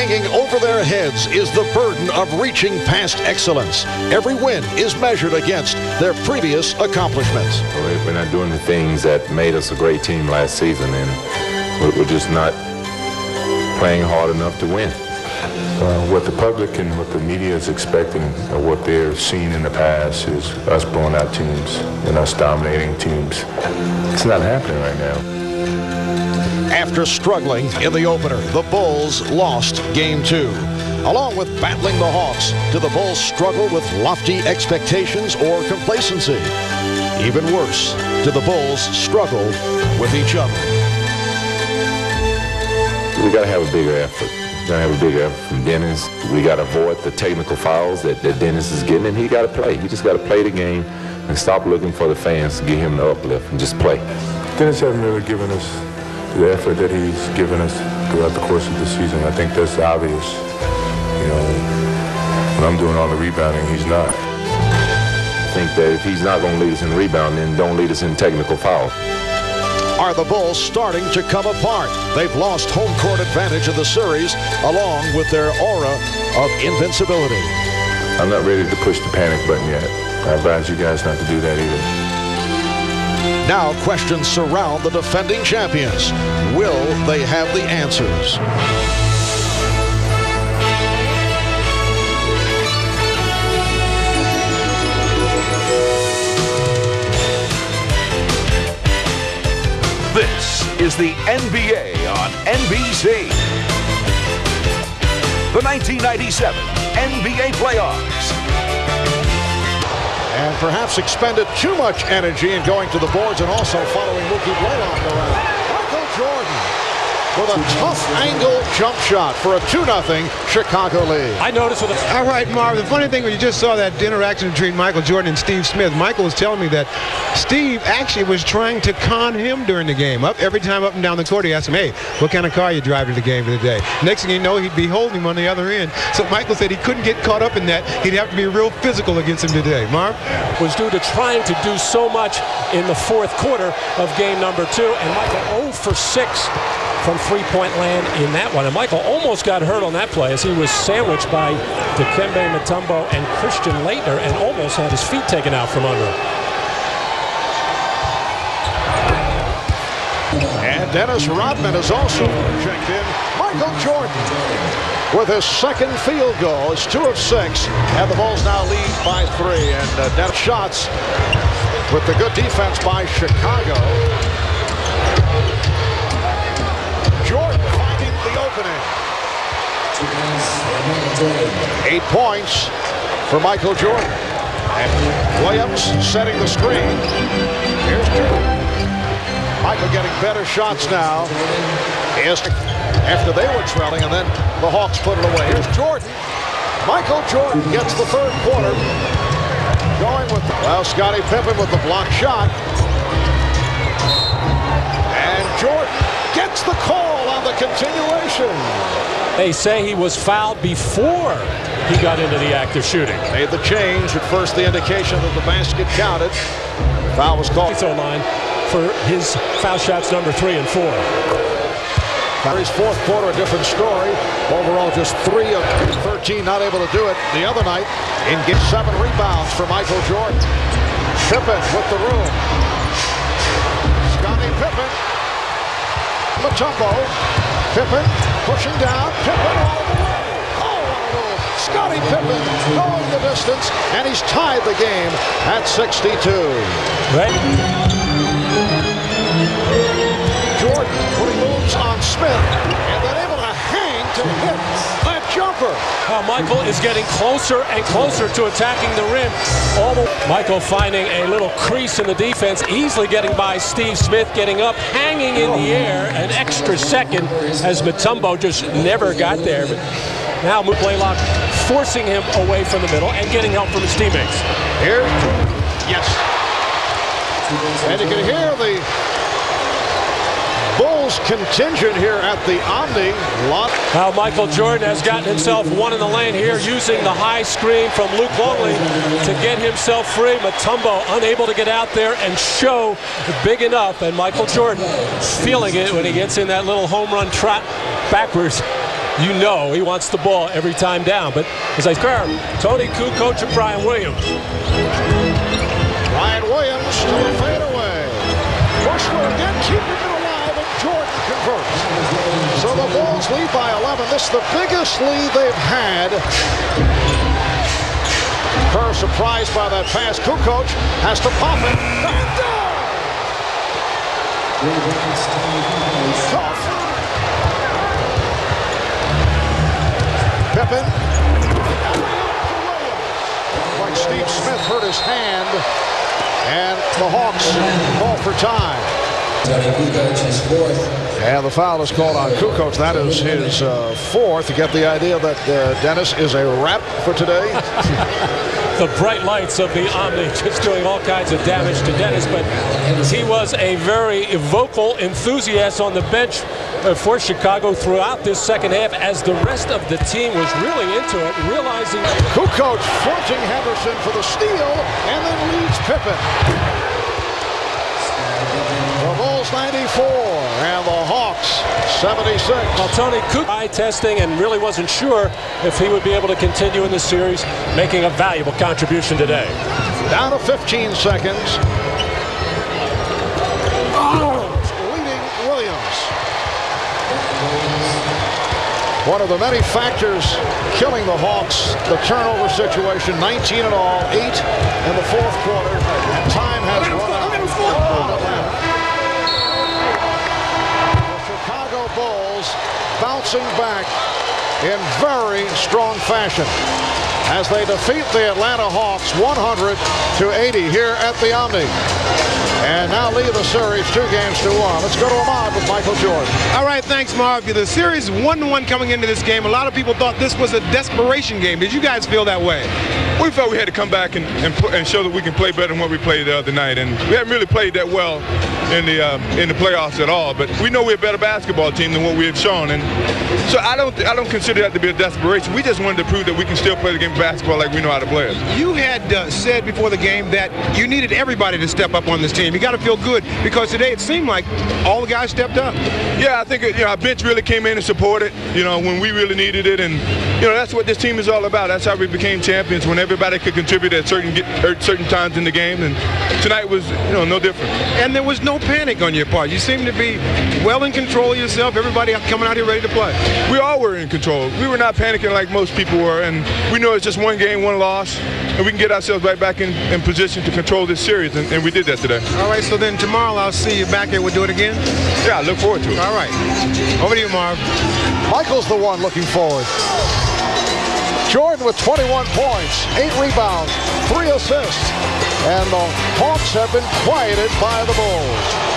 Hanging over their heads is the burden of reaching past excellence. Every win is measured against their previous accomplishments. We're not doing the things that made us a great team last season, and we're just not playing hard enough to win. What the public and what the media is expecting, or what they're seeing in the past, is us blowing out teams and us dominating teams. It's not happening right now. After struggling in the opener, the Bulls lost Game 2. Along with battling the Hawks, do the Bulls struggle with lofty expectations or complacency? Even worse, do the Bulls struggle with each other? We got to have a bigger effort. Gonna have a big effort from Dennis. We gotta avoid the technical fouls that Dennis is getting, and he gotta play. He just gotta play the game and stop looking for the fans to give him the uplift and just play. Dennis hasn't really given us the effort that he's given us throughout the course of the season. I think that's obvious. You know, when I'm doing all the rebounding, he's not. I think that if he's not gonna lead us in rebounding, don't lead us in technical fouls. Are the Bulls starting to come apart? They've lost home court advantage in the series, along with their aura of invincibility. I'm not ready to push the panic button yet. I advise you guys not to do that either. Now questions surround the defending champions. Will they have the answers? This is the NBA on NBC. The 1997 NBA playoffs. And perhaps expended too much energy in going to the boards and also following Wookiee Blay around. Michael Jordan with a tough angle jump shot for a 2-0 Chicago lead. I noticed with a... All right, Marv, the funny thing when you just saw that interaction between Michael Jordan and Steve Smith, Michael was telling me that Steve actually was trying to con him during the game. Every time up and down the court, he asked him, hey, what kind of car you driving to the game today? Next thing you know, he'd be holding him on the other end. So Michael said he couldn't get caught up in that. He'd have to be real physical against him today. Marv? Was due to trying to do so much in the fourth quarter of game number 2. And Michael 0 for 6 from three-point land in that one. And Michael almost got hurt on that play as he was sandwiched by Dikembe Mutombo and Christian Laettner and almost had his feet taken out from under him. And Dennis Rodman is also checked in. Michael Jordan with his second field goal. It's 2 of 6, and the Bulls now lead by 3. And Dennis shots with the good defense by Chicago. Jordan finding the opening. 8 points for Michael Jordan. And Williams setting the screen. Here's Jordan. Michael getting better shots now. After they were trailing, and then the Hawks put it away. Here's Jordan. Michael Jordan gets the third quarter. Going with the... Well, Scottie Pippen with the block shot. And Jordan gets the call on the continuation. They say he was fouled before he got into the act of shooting. Made the change. At first, the indication that the basket counted. Foul was called. For his foul shots number 3 and 4. For his fourth quarter, a different story. Overall, just 3 of 13, not able to do it. The other night, in game 7 rebounds for Michael Jordan. Pippen with the room. Scottie Pippen. Mutombo. Pippen pushing down. Pippen all the way. Scottie Pippen going the distance, and he's tied the game at 62. Right. Jordan moves on Smith and then able to hang to hit that jumper. Michael is getting closer and closer to attacking the rim. Michael finding a little crease in the defense, easily getting by Steve Smith, getting up, hanging in the air, an extra second as Mutombo just never got there. But now Blaylock forcing him away from the middle and getting help from his teammates. Here, yes. And you can hear the Bulls contingent here at the Omni. Now Michael Jordan has gotten himself one in the lane here, using the high screen from Luke Longley to get himself free. Mutombo unable to get out there and show big enough, and Michael Jordan feeling it when he gets in that little home run trot backwards. you know he wants the ball every time down. But as I said, Tony Kukoc and Brian Williams. Brian Williams to the fadeaway. Bushler again keeping it alive, and Jordan converts. So the Bulls lead by 11. This is the biggest lead they've had. Kerr surprised by that pass. Kukoc has to pop it. And down! Pippen. Like Steve Smith hurt his hand, and the Hawks call for time. And the foul is called on Kukoc. That is his fourth. You get the idea that Dennis is a wrap for today. The bright lights of the Omni just doing all kinds of damage to Dennis, but he was a very vocal enthusiast on the bench for Chicago throughout this second half, as the rest of the team was really into it, realizing Kukoc fronting Henderson for the steal and then leads Pippen. The Bulls 94 and the Hawks 76. Well, Tony Kukoc eye testing and really wasn't sure if he would be able to continue in the series, making a valuable contribution today. Down to 15 seconds. Leading Williams. One of the many factors killing the Hawks, the turnover situation, 19 in all, 8 in the fourth quarter. And time has run out. The Chicago Bulls bouncing back in very strong fashion as they defeat the Atlanta Hawks 100-80 here at the Omni, and now lead the series 2-1. Let's go to Ahmad with Michael Jordan. All right, thanks, Marv. The series 1-1 coming into this game. A lot of people thought this was a desperation game. Did you guys feel that way? We felt we had to come back and show that we can play better than what we played the other night, and we haven't really played that well in the playoffs at all. But we know we're a better basketball team than what we have shown, and so I don't consider that to be a desperation. We just wanted to prove that we can still play the game of basketball like we know how to play it. You had said before the game that you needed everybody to step up on this team. You got to feel good because today it seemed like all the guys stepped up. Yeah, I think our bench really came in and supported when we really needed it, and that's what this team is all about. That's how we became champions, whenever everybody could contribute at certain times in the game, and tonight was no different. And there was no panic on your part. You seemed to be well in control of yourself. Everybody coming out here ready to play. We all were in control. We were not panicking like most people were, and we know it's just one game, one loss, and we can get ourselves right back in position to control this series, and we did that today. All right, so then tomorrow I'll see you back here. We'll do it again? Yeah, I look forward to it. All right. Over to you, Marv. Michael's the one looking forward. Jordan with 21 points, 8 rebounds, 3 assists, and the Hawks have been quieted by the Bulls.